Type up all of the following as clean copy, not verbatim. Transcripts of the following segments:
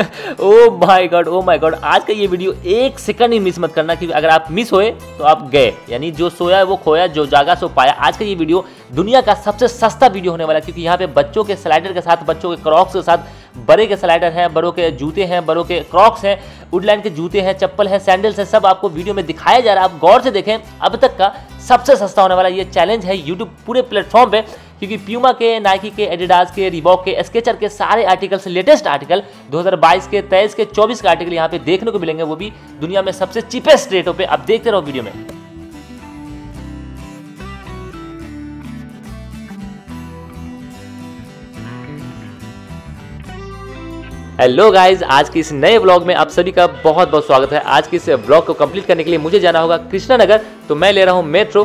O my god, आज का ये वीडियो एक सेकंड ही मिस मत करना, क्योंकि अगर आप मिस होए तो आप गए, यानी जो सोया वो खोया, जो जागा सो पाया। आज का ये वीडियो दुनिया का सबसे सस्ता वीडियो होने वाला है, क्योंकि यहाँ पे बच्चों के स्लाइडर के साथ, बच्चों के क्रॉक्स के साथ, बड़े के स्लाइडर हैं, बड़ों के जूते हैं, बड़ों के क्रॉक्स हैं, वुडलैंड के जूते हैं, चप्पल हैं, सैंडल्स हैं, सब आपको वीडियो में दिखाया जा रहा है। आप गौर से देखें, अब तक का सबसे सस्ता होने वाला ये चैलेंज है यूट्यूब पूरे प्लेटफॉर्म पे, क्योंकि प्यूमा के, नाइकी के, एडिडास के, रीबॉक के, स्केचर के सारे आर्टिकल्स, लेटेस्ट आर्टिकल 2022 के, 23 के, 24 के आर्टिकल यहाँ पे देखने को मिलेंगे, वो भी दुनिया में सबसे चीपेस्ट रेटों पे। आप देखते रहो वीडियो में। हेलो गाइज, आज के इस नए ब्लॉग में आप सभी का बहुत बहुत स्वागत है। आज के इस ब्लॉग को कंप्लीट करने के लिए मुझे जाना होगा कृष्णा नगर, तो मैं ले रहा हूँ मेट्रो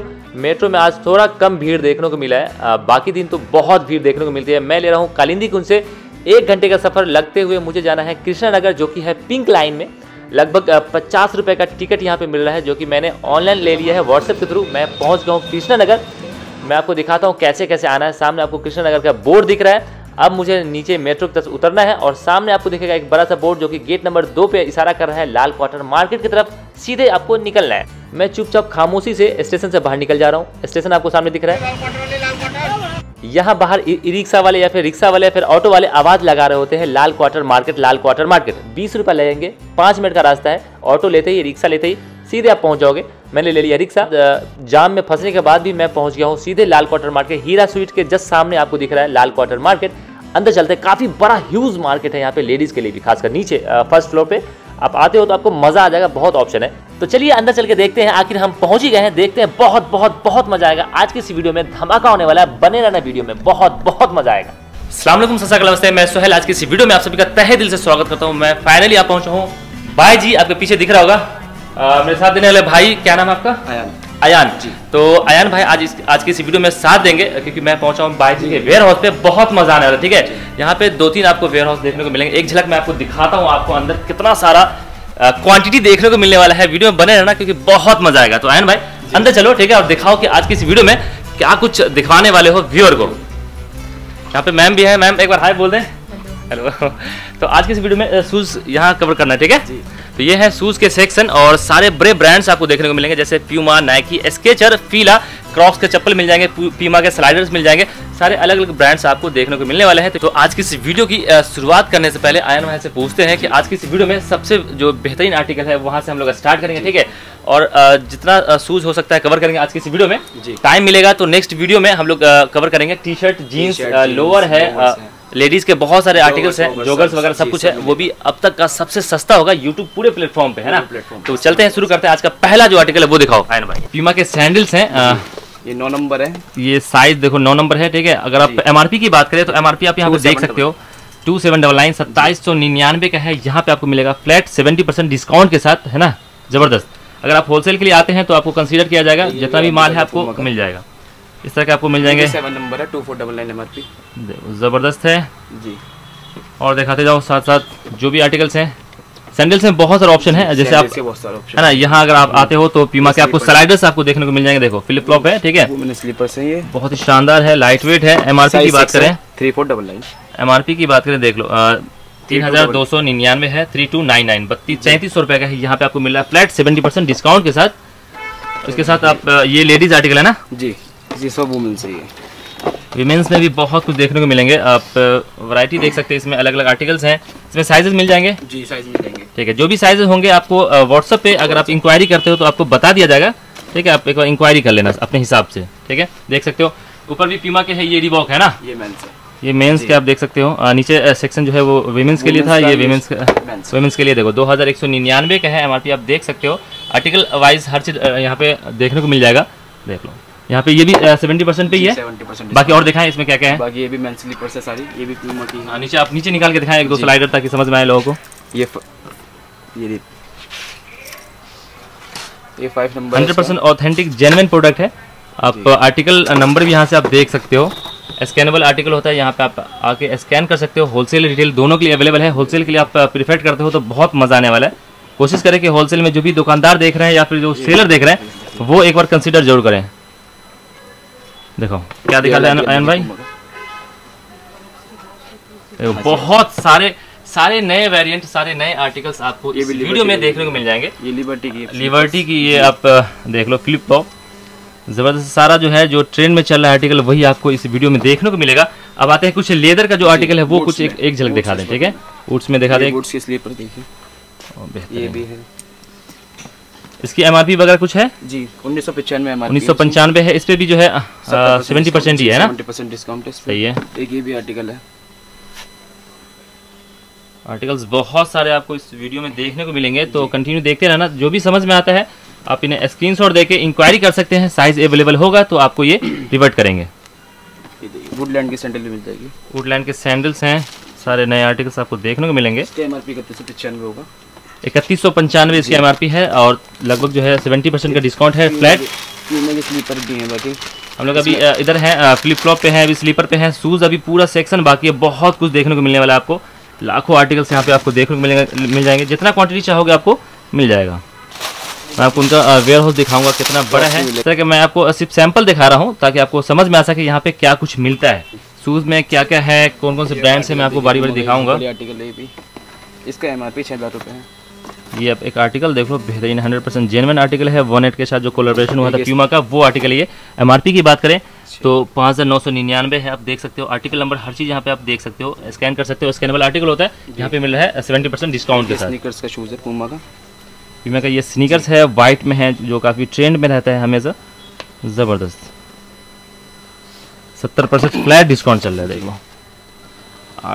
में। आज थोड़ा कम भीड़ देखने को मिला है, बाकी दिन तो बहुत भीड़ देखने को मिलती है। मैं ले रहा हूँ कालिंदी कुंज से 1 घंटे का सफ़र लगते हुए मुझे जाना है कृष्णा नगर, जो कि है पिंक लाइन में। लगभग 50 रुपये का टिकट यहाँ पे मिल रहा है, जो कि मैंने ऑनलाइन ले लिया है व्हाट्सएप के थ्रू। मैं पहुँच गया हूँ कृष्णा नगर, मैं आपको दिखाता हूँ कैसे कैसे आना है। सामने आपको कृष्णा नगर का बोर्ड दिख रहा है, अब मुझे नीचे मेट्रो की तरफ उतरना है और सामने आपको दिखेगा एक बड़ा सा बोर्ड जो कि गेट नंबर 2 पे इशारा कर रहा है लाल क्वार्टर मार्केट की तरफ। सीधे आपको निकलना है। मैं चुपचाप खामोशी से स्टेशन से बाहर निकल जा रहा हूँ। स्टेशन आपको सामने दिख रहा है, यहाँ बाहर ई रिक्शा वाले या फिर रिक्शा वाले या फिर ऑटो वाले आवाज़ लगा रहे होते हैं Lal quarter market, Lal quarter market. 20 रुपये लगेंगे, 5 मिनट का रास्ता है। ऑटो लेते ही, रिक्शा लेते ही सीधे आप पहुँच जाओगे। मैंने ले लिया रिक्शा, जाम में फंसने के बाद भी मैं पहुंच गया हूं सीधे Lal quarter market. Heera sweet के जस्ट सामने आपको दिख रहा है लाल क्वार्टर मार्केट। अंदर चलते हैं, काफ़ी बड़ा ह्यूज मार्केट है यहाँ पे लेडीज के लिए भी, खासकर नीचे फर्स्ट फ्लोर पे आप आते हो तो आपको मज़ा आ जाएगा, बहुत ऑप्शन है। तो चलिए अंदर चल के देखते हैं, आखिर हम पहुँच ही गए हैं। देखते हैं, बहुत बहुत बहुत मज़ा आएगा। आज की इस वीडियो में धमाका होने वाला है, बने रहना वीडियो में, बहुत बहुत मज़ा आएगा। अस्सलाम वालेकुम, सत श्री अकाल, नमस्ते। मैं सोहेल, आज की इस वीडियो में आप सभी का तहे दिल से स्वागत करता हूँ। मैं फाइनली आप पहुँचा हूँ ByJi, आपके पीछे दिख रहा होगा। मेरे साथ देने वाले भाई, क्या नाम है आपका? आयान जी। तो आयान भाई आज की इस वीडियो में साथ देंगे, क्योंकि मैं पहुंचा हूँ ByJi के वेयर हाउस पे। बहुत मजा आने वाला है, ठीक है। यहाँ पे 2-3 आपको वेयर हाउस देखने को मिलेंगे, एक झलक मैं आपको दिखाता हूँ। आपको अंदर कितना सारा क्वांटिटी देखने को मिलने वाला है, वीडियो में बने रहना क्योंकि बहुत मजा आएगा। तो आयान भाई अंदर चलो, ठीक है, और दिखाओ कि आज की इस वीडियो में क्या कुछ दिखाने वाले हो व्यूअर को। यहाँ पे मैम भी है, मैम एक बार हाय बोल दें। हेलो। तो आज की इस वीडियो में शूज़ यहाँ कवर करना है, ठीक है। तो ये है शूज़ के सेक्शन और सारे बड़े ब्रांड्स आपको देखने को मिलेंगे, जैसे Puma, Nike, Skecher, Fila, Crocs के चप्पल मिल जाएंगे, प्यूमा के स्लाइडर्स मिल जाएंगे, सारे अलग अलग ब्रांड्स आपको देखने को मिलने वाले हैं। तो आज की इस वीडियो की शुरुआत करने से पहले आयन भाई से पूछते हैं कि आज की इस वीडियो में सबसे जो बेहतरीन आर्टिकल है वहाँ से हम लोग स्टार्ट करेंगे, ठीक है। और जितना शूज़ हो सकता है कवर करेंगे आज की इस वीडियो में। टाइम मिलेगा तो नेक्स्ट वीडियो में हम लोग कवर करेंगे टी शर्ट, जीन्स, लोअर है, लेडीज़ के बहुत सारे आर्टिकल्स हैं, जोगर्स वगैरह सब कुछ है, वो भी अब तक का सबसे सस्ता होगा यूट्यूब पूरे प्लेटफॉर्म पे, है ना। तो चलते हैं, शुरू करते हैं। आज का पहला जो आर्टिकल है वो दिखाओ आयन भाई। प्यूमा के सैंडल्स हैं, ये 9 नंबर है, ये साइज देखो 9 नंबर है, ठीक है। अगर आप MRP की बात करें तो MRP आप यहाँ पे देख सकते हो 2799 2799 का है। यहाँ पे आपको मिलेगा फ्लैट 70% डिस्काउंट के साथ, है ना, जबरदस्त। अगर आप होलसेल के लिए आते हैं तो आपको कंसिडर किया जाएगा, जितना भी माल है आपको मिल जाएगा। इस तरह के आपको मिल जाएंगे। 7 नंबर है, 2499 MRP, ज़बरदस्त है जी। और दिखाते जाओ साथ साथ जो भी आर्टिकल्स हैं। सैंडल्स में बहुत सारे ऑप्शन है, जैसे आप है ना, यहाँ अगर आप आते हो तो प्यूमा के आपको स्लाइडर्स आपको देखने को मिल जाएंगे। देखो फ्लिप फ्लॉप है, ठीक है, स्लीपर्स है, ये बहुत ही शानदार है, लाइट वेट है। MRP की बात करें 3499, MRP की बात करें देख लो 3299 है, 3299 3300 का है। यहाँ पे आपको मिल रहा है फ्लैट 70% डिस्काउंट के साथ। उसके साथ आप ये लेडीज आर्टिकल है ना जी, ये सब वुमेन्स है। विमेंस में भी बहुत कुछ देखने को मिलेंगे, आप वैरायटी देख सकते हैं। इसमें अलग अलग आर्टिकल्स हैं, इसमें साइजेस मिल जाएंगे जी, साइज मिल जाएंगे, ठीक है। जो भी साइजेस होंगे आपको व्हाट्सएप पे अगर आप इंक्वायरी करते हो तो आपको बता दिया जाएगा, ठीक है। आप एक बार इंक्वायरी कर लेना अपने हिसाब से, ठीक है। देख सकते हो ऊपर भी प्यूमा के है, ये रिबॉक है ना, ये मेंस है, ये मेंस के आप देख सकते हो। नीचे सेक्शन जो है वो विमेंस के लिए था, ये विमेंस के लिए देखो 2199 का है MRP, आप देख सकते हो। आर्टिकल वाइज हर चीज़ यहाँ पे देखने को मिल जाएगा, देख लो। यहाँ पे ये भी 70% पे ही है, बाकी और दिखाएं इसमें क्या क्या है। बाकी ये भी मेंस स्लीपर्स है सारी, ये भी प्यूमा की है। नीचे आप नीचे निकाल के दिखाएं एक दो स्लाइडर ताकि समझ में आए लोगों को। ये 5 नंबर 100% ऑथेंटिक जेन्युइन प्रोडक्ट है। आप आर्टिकल नंबर भी यहाँ से आप देख सकते हो, स्कैनेबल आर्टिकल होता है, यहाँ पे आप आके स्कैन कर सकते हो। होलसेल रिटेल दोनों के लिए अवेलेबल है। होलसेल के लिए आप प्रीफर करते हो तो बहुत मजा आने वाला है। कोशिश करें कि होलसेल में जो भी दुकानदार देख रहे हैं या फिर जो सेलर देख रहे हैं वो एक बार कंसिडर जरूर करें। देखो क्या दिखा रहे हैं आयन भाई, बहुत सारे सारे नए वेरिएंट, सारे नए आर्टिकल्स आपको इस वीडियो में देखने को मिल जाएंगे। ये लिबर्टी की ये आप देख लो, क्लिप टॉप जबरदस्त, सारा जो है जो ट्रेंड में चल रहा है आर्टिकल वही आपको इस वीडियो में देखने को मिलेगा। अब आते हैं कुछ लेदर का जो आर्टिकल है वो कुछ एक झलक दिखा दें, ठीक है। वुड्स में दिखा दें, वुड्स के स्लीपर देखिए, ये भी है। इसकी एमआरपी वगैरह कुछ है जी 1995 है। इस पे भी जो है 70% ही है ना, 70% डिस्काउंट सही है। एक ये भी आर्टिकल है, आर्टिकल्स बहुत सारे आपको इस वीडियो में देखने को मिलेंगे, तो कंटिन्यू देखते रहना। जो भी समझ में आता है आप इन्हें स्क्रीनशॉट देके इंक्वायरी कर सकते हैं, साइज अवेलेबल होगा तो आपको ये रिवर्ट करेंगे। वुडलैंड के सैंडल भी मिल जाएगी, वुडलैंड के सैंडल्स हैं, सारे नए आर्टिकल्स आपको देखने को मिलेंगे। इसका एमआरपी 3195 होगा, 3195 इसकी एमआरपी है और लगभग जो है 70% का डिस्काउंट है। फ्लैट स्लीपर भी है, बाकी हम लोग अभी इधर है फ्लिप फ्लॉप पे है, अभी स्लीपर पे है, शूज़ अभी पूरा सेक्शन बाकी है। बहुत कुछ देखने को मिलने वाला है आपको, लाखों आर्टिकल्स यहाँ पे आपको देखने को मिलेंगे, मिल जाएंगे। जितना क्वांटिटी चाहोगे आपको मिल जाएगा। मैं आपको उनका वेयर हाउस दिखाऊंगा कितना बड़ा है, इस तरह के मैं आपको सिर्फ सैंपल दिखा रहा हूँ ताकि आपको समझ में आ सके यहाँ पे क्या कुछ मिलता है, शूज़ में क्या क्या है, कौन कौन से ब्रांड्स हैं। मैं आपको बारी बारी दिखाऊंगा। इसका एमआरपी 6000 रुपये है। ये आप एक आर्टिकल देख लो, बेहतरीन 100% जेन्युइन आर्टिकल है। 1.8 के साथ जो कोलैबोरेशन हुआ था प्यूमा का वो आर्टिकल, ये एमआरपी की बात करें तो 5999 है। आप देख सकते हो आर्टिकल नंबर, हर चीज़ यहाँ पे आप देख सकते हो, स्कैन कर सकते हो, स्कैनेबल आर्टिकल होता है। यहाँ पे मिल रहा है 70% डिस्काउंट के साथ। स्नीकर्स का शूज़ है पूमा का, ये स्नीकर्स है, वाइट में है जो काफ़ी ट्रेंड में रहता है हमेशा, ज़बरदस्त। 70% फ्लैट डिस्काउंट चल रहा है। देख लो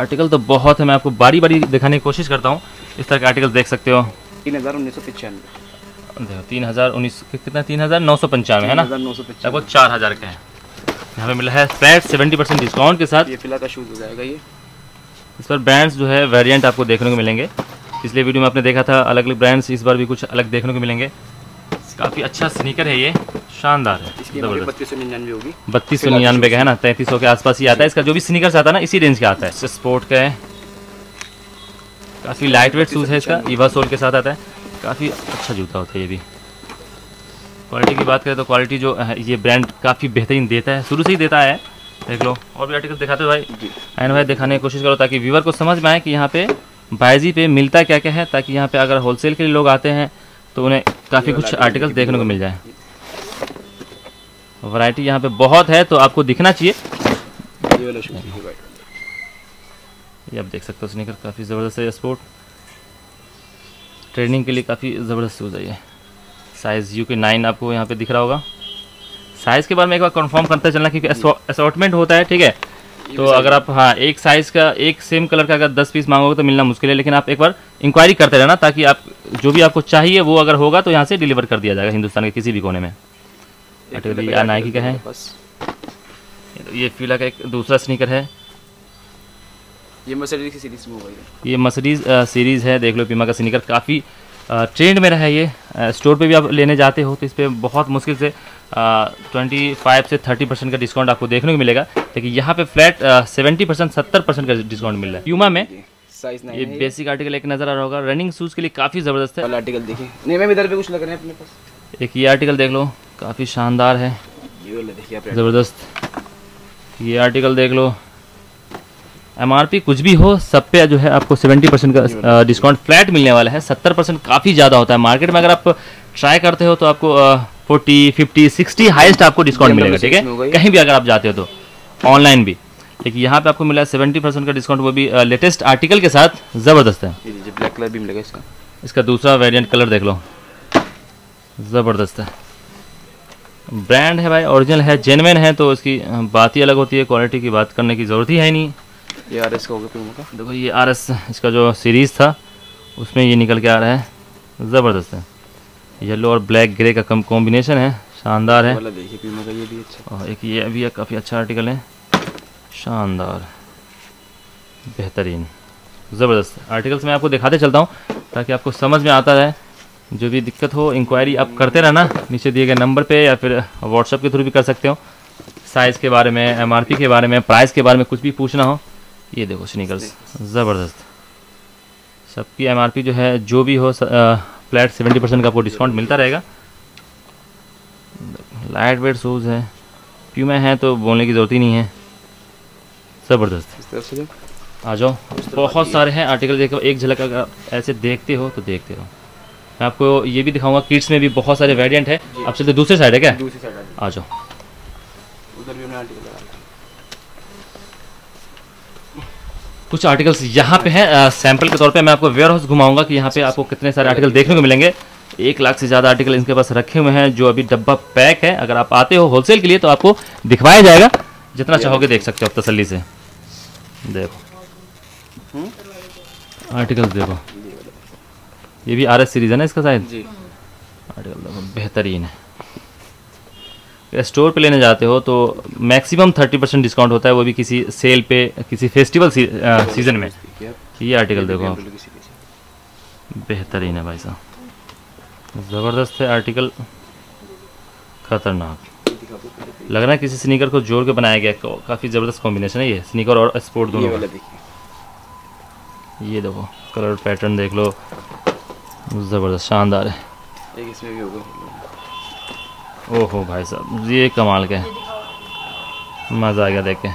आर्टिकल तो बहुत है, मैं आपको बारी बारी दिखाने की कोशिश करता हूँ। इस तरह के आर्टिकल देख सकते हो। 3995 देखो, 3019 कितना, 3995 है ना, लगभग 4000 का है। यहाँ पे मिला है फ्लैट 70% डिस्काउंट के साथ। ये फिला का शूज हो जाएगा। ये इस पर ब्रांड्स जो है वेरिएंट आपको देखने को मिलेंगे। पिछले वीडियो में आपने देखा था अलग अलग ब्रांड्स, इस बार भी कुछ अलग देखने को मिलेंगे। काफ़ी अच्छा स्नीकर है, ये शानदार है। 3299 होगी, 3299 का है ना, 3300 के आसपास ही आता है। इसका जो भी स्नीकर्स आता है ना इसी रेंज का आता है। स्पोर्ट का है, काफ़ी लाइट वेट शूज़ है, इसका ईवा सोल के साथ आता है, काफ़ी अच्छा जूता होता है। ये भी क्वालिटी की बात करें तो क्वालिटी जो है ये ब्रांड काफ़ी बेहतरीन देता है, शुरू से ही देता है। देख लो और भी आर्टिकल दिखाते हो भाई, एंड भाई दिखाने की कोशिश करो ताकि व्यूवर को समझ में आए कि यहाँ पे ByJi पे मिलता क्या क्या है, ताकि यहाँ पे अगर होलसेल के लिए लोग आते हैं तो उन्हें काफ़ी कुछ आर्टिकल देखने को मिल जाए। वैरायटी यहाँ पे बहुत है तो आपको दिखना चाहिए। ये आप देख सकते हो स्नीकर, काफ़ी ज़बरदस्त है। स्पोर्ट ट्रेनिंग के लिए काफ़ी ज़बरदस्त शूज़ है। ये साइज़ UK 9 आपको यहाँ पे दिख रहा होगा। साइज़ के बारे में एक बार कंफर्म करते चलना क्योंकि असॉर्टमेंट होता है, ठीक है। तो अगर आप एक साइज़ का एक सेम कलर का अगर 10 पीस मांगोगे तो मिलना मुश्किल है, लेकिन आप एक बार इंक्वायरी करते रहना ताकि आप जो भी आपको चाहिए वो अगर होगा तो यहाँ से डिलीवर कर दिया जाएगा हिंदुस्तान के किसी भी कोने में। नाइकी का है, ये फीला का एक दूसरा स्नीकर है, ये मर्सिडीज की सीरीज में होगा। ये मर्सिडीज सीरीज़ है, देख लो। प्यूमा का स्नीकर काफ़ी ट्रेंड में रहा है। ये स्टोर पे भी आप लेने जाते हो तो इस पर बहुत मुश्किल से 25 से 30% का डिस्काउंट आपको देखने को मिलेगा, लेकिन यहाँ पे फ्लैट 70% 70% का डिस्काउंट मिल रहा है। प्यूमा में साइज नहीं, ये बेसिक आर्टिकल एक नज़र आ रहा होगा, रनिंग शूज़ के लिए काफ़ी ज़बरदस्त है। आर्टिकल देखिए, नहीं मैं इधर भी कुछ लग रहे हैं अपने पास। एक ये आर्टिकल देख लो, काफ़ी शानदार है, ज़बरदस्त। ये आर्टिकल देख लो, एमआरपी कुछ भी हो सब पे जो है आपको 70% का डिस्काउंट फ्लैट मिलने वाला है। 70% काफ़ी ज़्यादा होता है, मार्केट में अगर आप ट्राई करते हो तो आपको 40, 50, 60 हाईएस्ट आपको डिस्काउंट मिलेगा, ठीक है, कहीं भी अगर आप जाते हो तो ऑनलाइन भी। लेकिन यहाँ पे आपको मिला है 70% का डिस्काउंट, वो भी लेटेस्ट आर्टिकल के साथ, ज़बरदस्त है। ब्लैक कलर भी मिलेगा इसका, इसका दूसरा वेरियंट कलर देख लो, ज़बरदस्त है। ब्रांड है भाई, ओरिजिनल है, जेन्युइन है, तो इसकी बात ही अलग होती है, क्वालिटी की बात करने की ज़रूरत ही है नहीं। ये आरएस का होगा प्यूमा का, देखो ये आरएस इसका जो सीरीज़ था उसमें ये निकल के आ रहा है, ज़बरदस्त है। येलो और ब्लैक ग्रे का कम कॉम्बिनेशन है, शानदार है। देखिए प्यूमा का ये भी अच्छा, और एक ये भी काफ़ी अच्छा आर्टिकल है, शानदार, बेहतरीन, ज़बरदस्त आर्टिकल्स मैं आपको दिखाते चलता हूँ ताकि आपको समझ में आता रहे। जो भी दिक्कत हो इंक्वायरी आप करते रहना नीचे दिए गए नंबर पर, या फिर व्हाट्सएप के थ्रू भी कर सकते हो। साइज़ के बारे में, एमआरपी के बारे में, प्राइस के बारे में कुछ भी पूछना हो। ये देखो स्नीकर्स, ज़बरदस्त, सबकी एमआरपी जो है जो भी हो फ्लैट 70% का आपको डिस्काउंट मिलता रहेगा। लाइट वेट शूज़ है, प्यूमा है तो बोलने की ज़रूरत ही नहीं है, ज़बरदस्त। आ जाओ, बहुत सारे हैं आर्टिकल, देखो एक झलक अगर ऐसे देखते हो तो देखते रहो। मैं आपको ये भी दिखाऊंगा, किड्स में भी बहुत सारे वेरिएंट है। आप चलते दूसरे साइड है क्या? दूसरी साइड आ जाओ, उधर भी आर्टिकल, कुछ आर्टिकल्स यहाँ पे हैं। सैंपल के तौर पे मैं आपको वेयर हाउस घुमाऊंगा कि यहाँ पे आपको कितने सारे आर्टिकल देखने को मिलेंगे। 1 लाख से ज़्यादा आर्टिकल इनके पास रखे हुए हैं, जो अभी डब्बा पैक है। अगर आप आते हो होलसेल के लिए तो आपको दिखवाया जाएगा, जितना चाहोगे देख सकते हो आप तसल्ली से। देखो आर्टिकल्स, देखो ये भी आर एस सीरीज़ है ना इसका शायद, आर्टिकल देखो बेहतरीन है। स्टोर पे लेने जाते हो तो मैक्सिमम 30% डिस्काउंट होता है, वो भी किसी सेल पे, किसी फेस्टिवल सीजन में। ये आर्टिकल देखो आप, बेहतरीन है भाई साहब, ज़बरदस्त है आर्टिकल, खतरनाक लग रहा है। किसी स्नीकर को जोड़ के बनाया गया, काफ़ी ज़बरदस्त कॉम्बिनेशन है ये, स्नीकर और स्पोर्ट दोनों। ये देखो कलर पैटर्न देख लो, ज़बरदस्त शानदार है। ओहो भाई साहब, ये कमाल के, मज़ा आ गया देख के।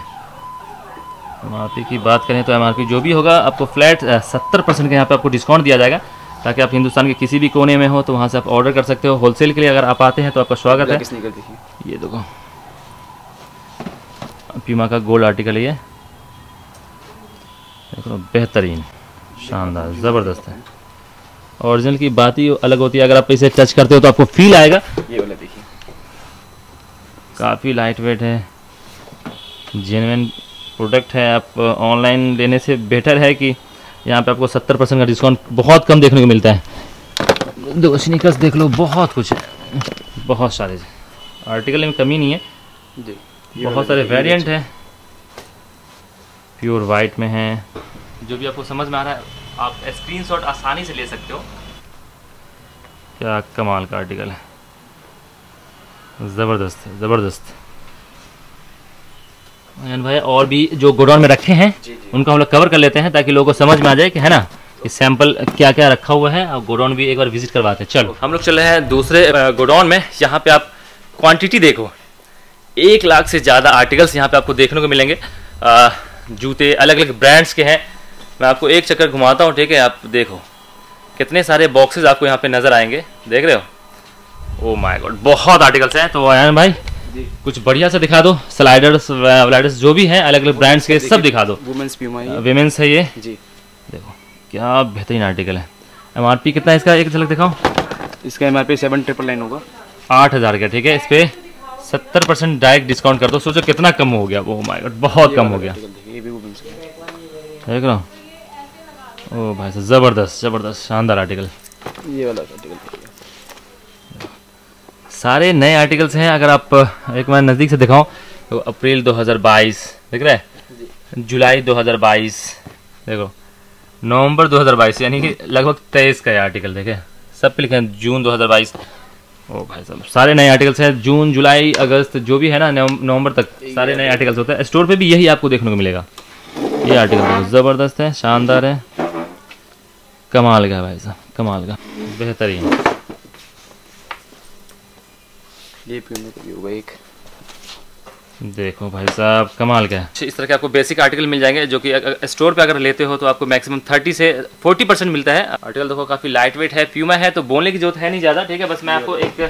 MRP की बात करें तो MRP जो भी होगा आपको फ्लैट 70% के यहाँ पे आपको डिस्काउंट दिया जाएगा, ताकि आप हिंदुस्तान के किसी भी कोने में हो तो वहाँ से आप ऑर्डर कर सकते हो। होलसेल के लिए अगर आप आते हैं तो आपका स्वागत है। ये देखो प्यूमा का गोल्ड आर्टिकल, ये देखो बेहतरीन, शानदार, ज़बरदस्त है। ओरिजिनल की बात ही अलग होती है, अगर आप इसे टच करते हो तो आपको फील आएगा। ये वाला देखिए, काफ़ी लाइट वेट है, जेन्युइन प्रोडक्ट है। आप ऑनलाइन लेने से बेटर है कि यहाँ पे आपको 70% का डिस्काउंट बहुत कम देखने को मिलता है। दो स्नीकर्स देख लो, बहुत कुछ है, बहुत सारे आर्टिकल में कमी नहीं है जी, बहुत सारे वेरिएंट है। प्योर वाइट में है, जो भी आपको समझ में आ रहा है आप स्क्रीनशॉट आसानी से ले सकते हो। क्या कमाल का आर्टिकल है, ज़बरदस्त है, ज़बरदस्त। अयन भाई और भी जो गोडाउन में रखे हैं उनको हम लोग कवर कर लेते हैं, ताकि लोगों को समझ में आ जाए कि है ना कि सैंपल क्या क्या रखा हुआ है। और गोडाउन भी एक बार विजिट करवाते हैं। चलो हम लोग चले हैं दूसरे गोडाउन में। यहाँ पे आप क्वांटिटी देखो, 1 लाख से ज़्यादा आर्टिकल्स यहाँ पे आपको देखने को मिलेंगे। जूते अलग अलग ब्रांड्स के हैं, मैं आपको एक चक्कर घुमाता हूँ, ठीक है? आप देखो कितने सारे बॉक्सेस आपको यहाँ पे नज़र आएंगे, देख रहे हो? ओ माय गॉड, बहुत आर्टिकल्स हैं। तो आयन भाई जी कुछ बढ़िया सा दिखा दो, स्लाइडर्स व्लाइडर्स जो भी हैं अलग अलग ब्रांड्स के, सब दिखा दो। वुमेंस प्यूमा है, वुमेंस है ये जी, देखो क्या बेहतरीन आर्टिकल है। MRP कितना है इसका, एक झलक दिखाओ? इसका MRP 7,999 होगा, 8,000 का, ठीक है? इस पर 70% डायरेक्ट डिस्काउंट कर दो, सोचो कितना कम हो गया। ओ माय गॉड, बहुत कम हो गया, देख रहा हूँ। ओ भाई साहब, ज़बरदस्त ज़बरदस्त शानदार आर्टिकल, ये वाला आर्टिकल। सारे नए आर्टिकल्स हैं। अगर आप एक बार नज़दीक से दिखाऊं तो अप्रैल 2022 देख रहे हैं, जुलाई 2022 देखो, नवंबर 2022, यानी कि लगभग 23 का ये आर्टिकल देखे। सब पे लिखे हैं जून 2022। ओ भाई साहब, सारे नए आर्टिकल्स हैं, जून जुलाई अगस्त जो भी है ना, नवंबर तक सारे नए आर्टिकल्स होते हैं। स्टोर पर भी यही आपको देखने को मिलेगा। ये आर्टिकल ज़बरदस्त है, शानदार है, कमाल का भाई साहब, कमाल का, बेहतरीन। ये प्यूमा का भी होगा एक, देखो भाई साहब कमाल का है। इस तरह के आपको बेसिक आर्टिकल मिल जाएंगे, जो कि स्टोर पे अगर लेते हो तो आपको मैक्सिमम 30 से 40% मिलता है। आर्टिकल देखो काफ़ी लाइट वेट है, प्यूमा है तो बोलने की जरूरत है नहीं ज़्यादा, ठीक है? बस मैं आपको एक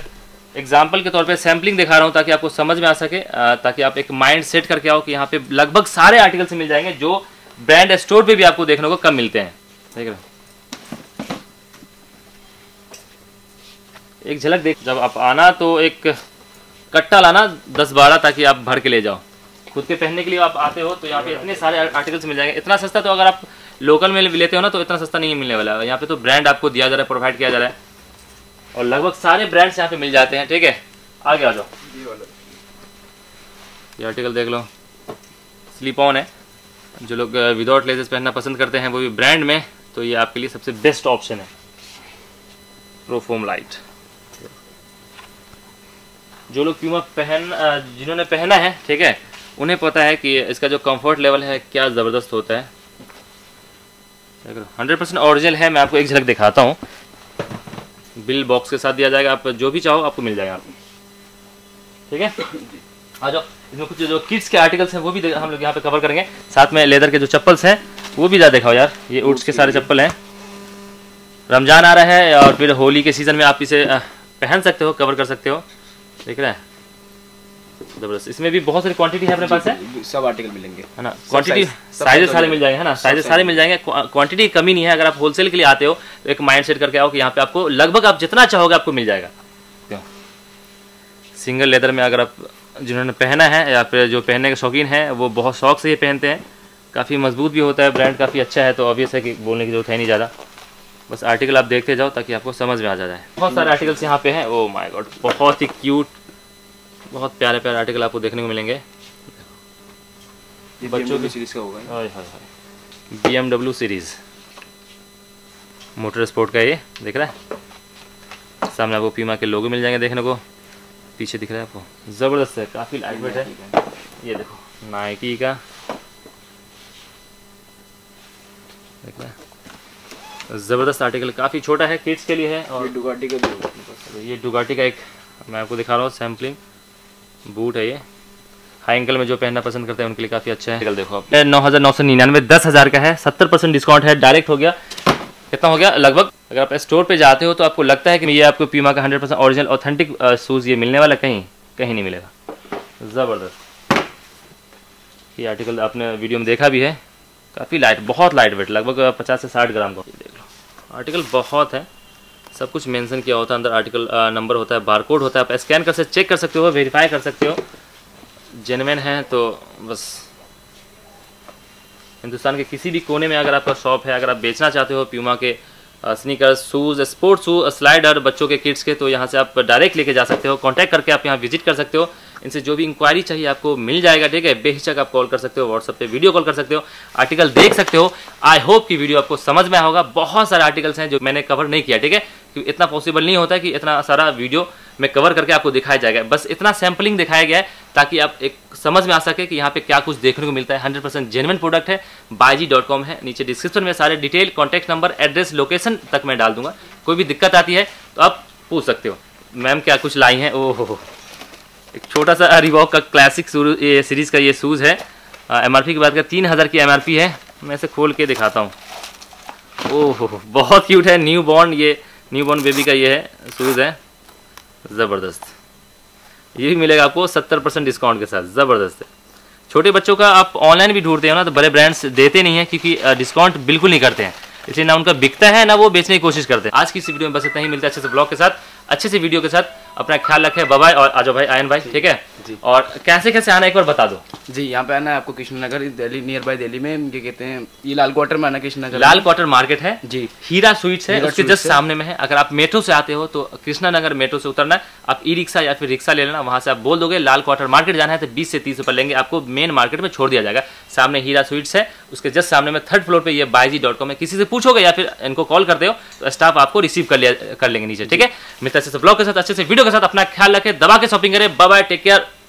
एग्जाम्पल के तौर पे सैम्पलिंग दिखा रहा हूँ, ताकि आपको समझ में आ सके, ताकि आप एक माइंड सेट करके आओ कि यहाँ पे लगभग सारे आर्टिकल्स मिल जाएंगे, जो ब्रांड स्टोर पे भी आपको देखने को कम मिलते हैं। ठीक है, एक झलक देख। जब आप आना तो एक कट्टा लाना 10-12, ताकि आप भर के ले जाओ। खुद के पहनने के लिए आप आते हो तो यहाँ पे इतने सारे आर्टिकल्स मिल जाएंगे। इतना सस्ता तो अगर आप लोकल में लेते हो ना तो इतना सस्ता नहीं मिलने वाला है। यहाँ पे तो ब्रांड आपको दिया जा रहा है, प्रोवाइड किया जा रहा है, और लगभग सारे ब्रांड्स यहाँ पे मिल जाते हैं। ठीक है, आगे आ जाओ। ये आर्टिकल देख लो, स्लिप ऑन है। जो लोग विदाउट लेसेस पहनना पसंद करते हैं, वो भी ब्रांड में, तो ये आपके लिए सबसे बेस्ट ऑप्शन है। प्रो फोम लाइट, जो लोग प्यूमा जिन्होंने पहना है, ठीक है, उन्हें पता है कि इसका जो कंफर्ट लेवल है क्या ज़बरदस्त होता है। 100% ओरिजिनल है। मैं आपको एक झलक दिखाता हूँ, बिल बॉक्स के साथ दिया जाएगा, आप जो भी चाहो आपको मिल जाएगा आपको। ठीक है, आ जाओ। इसमें कुछ जो किड्स के आर्टिकल्स हैं वो भी हम लोग यहाँ पे कवर करेंगे। साथ में लेदर के जो चप्पल्स हैं वो भी ज़्यादा दिखाओ यार, ये उड्स के सारे चप्पल हैं। रमज़ान आ रहा है और फिर होली के सीज़न में आप इसे पहन सकते हो, कवर कर सकते हो। देख रहे हैं जबरदस्त, इसमें भी बहुत सारी क्वांटिटी है अपने पास है, सब आर्टिकल मिलेंगे है ना। क्वांटिटी साइजेस सारे मिल जाएंगे है ना, साइजेस सारे मिल जाएंगे, क्वांटिटी कमी नहीं है। अगर आप होलसेल के लिए आते हो तो एक माइंड सेट करके आओ कि यहाँ पे आपको लगभग आप जितना चाहोगे आपको मिल जाएगा। सिंगल लेदर में अगर आप जिन्होंने पहना है या फिर जो पहनने के शौकीन है वो बहुत शौक से ये पहनते हैं, काफ़ी मजबूत भी होता है, ब्रांड काफ़ी अच्छा है, तो ऑब्वियस है कि बोलने की जरूरत है नहीं ज़्यादा। बस आर्टिकल आप देखते जाओ ताकि आपको समझ में आ जाए। बहुत सारे आर्टिकल्स यहाँ पे हैं, ओ माय गॉड बहुत ही क्यूट, बहुत प्यारे प्यारे आर्टिकल आपको देखने को मिलेंगे। ये बच्चों की सीरीज का होगा, BMW सीरीज मोटर स्पोर्ट का, ये दिख रहा है सामने आपको पीमा के लोगो मिल जाएंगे देखने को, पीछे दिख रहा है आपको। ज़बरदस्त है, काफ़ी लाइट वेट है। ये देखो नाइकी का देख रहा है, ज़बरदस्त आर्टिकल, काफ़ी छोटा है, किड्स के लिए है। और डुगाटी का भी, ये डुगाटी का एक मैं आपको दिखा रहा हूँ सैम्पलिंग बूट है, ये हाई एंकल में जो पहनना पसंद करते हैं उनके लिए काफ़ी अच्छा है। आर्टिकल देखो आप 9,999 10,000 का है, 70% डिस्काउंट है, डायरेक्ट हो गया कितना हो गया लगभग। अगर आप स्टोर पे जाते हो तो आपको लगता है कि ये आपको पीमा का 100% ओरिजिनल ऑथेंटिक शूज़ ये मिलने वाला, कहीं कहीं नहीं मिलेगा। ज़बरदस्त ये आर्टिकल आपने वीडियो में देखा भी है, काफ़ी लाइट, बहुत लाइट वेट, लगभग 50 से 60 ग्राम का। देख लो आर्टिकल बहुत है, सब कुछ मेंशन किया होता है अंदर, आर्टिकल नंबर होता है, बारकोड होता है, आप स्कैन कर से चेक कर सकते हो, वेरीफाई कर सकते हो जेन्युइन है तो। बस हिंदुस्तान के किसी भी कोने में अगर आपका शॉप है, अगर आप बेचना चाहते हो प्यूमा के sneakers, shoes, sports shoes, slider बच्चों के, किड्स के, तो यहाँ से आप डायरेक्ट लेके जा सकते हो। कॉन्टैक्ट करके आप यहाँ विजिट कर सकते हो, इनसे जो भी इंक्वायरी चाहिए आपको मिल जाएगा। ठीक है, बेहिचक आप कॉल कर सकते हो, व्हाट्सअप पे वीडियो कॉल कर सकते हो, आर्टिकल देख सकते हो। आई होप कि वीडियो आपको समझ में होगा। बहुत सारे आर्टिकल्स हैं जो मैंने कवर नहीं किया, ठीक है, क्योंकि इतना पॉसिबल नहीं होता है कि इतना सारा वीडियो में कवर करके आपको दिखाया जाएगा। बस इतना सैम्पलिंग दिखाया गया है ताकि आप एक समझ में आ सके कि यहाँ पे क्या कुछ देखने को मिलता है। 100% जेन्युइन प्रोडक्ट है, byji.com है। नीचे डिस्क्रिप्शन में सारे detail, contact number, address, location तक मैं डाल दूंगा। कोई भी दिक्कत आती है तो आप पूछ सकते हो। मैम क्या कुछ लाई हैं, ओहो एक छोटा सा रिबॉक का क्लासिक सीरीज़ का ये शूज़ है। एमआरपी की बात करें 3,000 की एमआरपी है। मैं इसे खोल के दिखाता हूँ, ओहो बहुत क्यूट है, न्यू बॉर्न बेबी का ये है शूज़ है, ज़बरदस्त। ये भी मिलेगा आपको 70% डिस्काउंट के साथ, ज़बरदस्त है। छोटे बच्चों का आप ऑनलाइन भी ढूंढते हो ना तो बड़े ब्रांड्स देते नहीं हैं क्योंकि डिस्काउंट बिल्कुल नहीं करते हैं, इसलिए ना उनका बिकता है ना वो बेचने की कोशिश करते हैं। आज की इस वीडियो में बस इतना ही, मिलता है अच्छे से ब्लॉग के साथ, अच्छे से वीडियो के साथ। अपना ख्याल रखें, बाय बाय। और आजो भाई, आयन भाई, ठीक है जी। और कैसे कैसे आना एक बार बता दो जी। यहाँ पे आना है आपको कृष्णा नगर, दिल्ली, नियर बाय दिल्ली में, ये कहते हैं ये लाल क्वार्टर में आना, कृष्णा नगर लाल क्वार्टर मार्केट है जी। हीरा स्वीट्स है, उसके जस्ट सामने में है। अगर आप मेट्रो से आते हो तो कृष्णा नगर मेट्रो से उतरना, आप ई रिक्शा या फिर रिक्शा ले लेना। वहाँ से आप बोल दोगे लाल क्वार्टर मार्केट जाना है तो 20 से 30 रुपये लेंगे, आपको मेन मार्केट में छोड़ दिया जाएगा। सामने हीरा स्वीट्स है, उसके जस्ट सामने में 3rd फ्लोर पर ये byji.com है। किसी से पूछोगे या फिर इनको कॉल करते हो तो स्टाफ आपको रिसीव कर लेंगे नीचे, ठीक है। मिलता है अच्छे से ब्लॉग के साथ, अच्छे से वीडियो के साथ। अपना ख्याल रखें, दबा के शॉपिंग करें। Bye bye, take care.